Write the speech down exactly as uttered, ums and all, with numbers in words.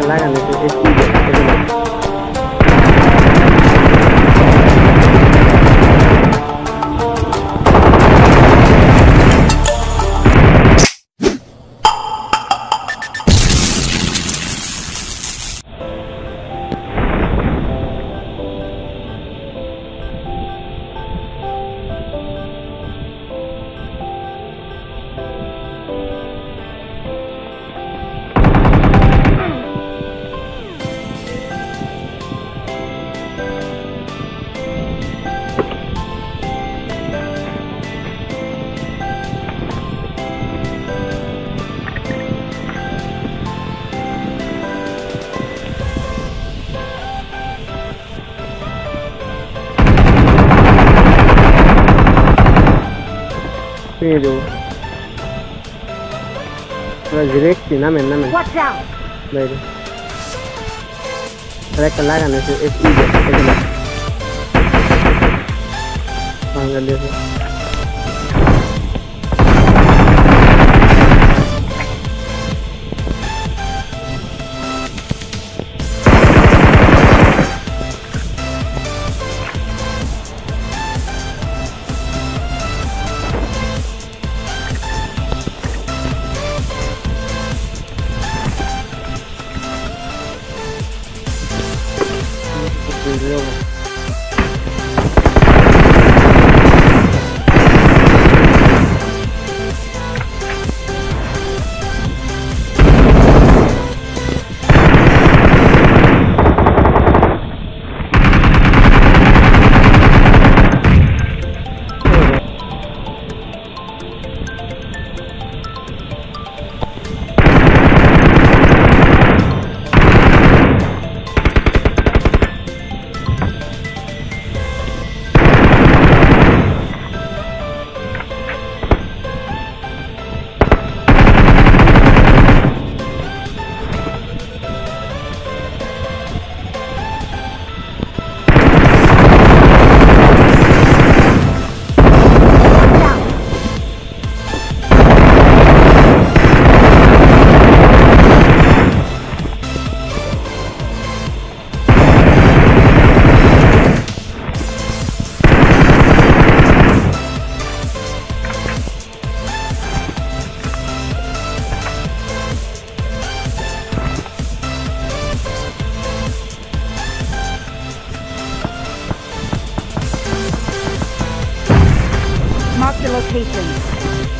चलाएगा लेकिन एक चीज है जो डायरेक्ट ना मैं ना मैं डायरेक्ट लगाने से एक चीज है ले location.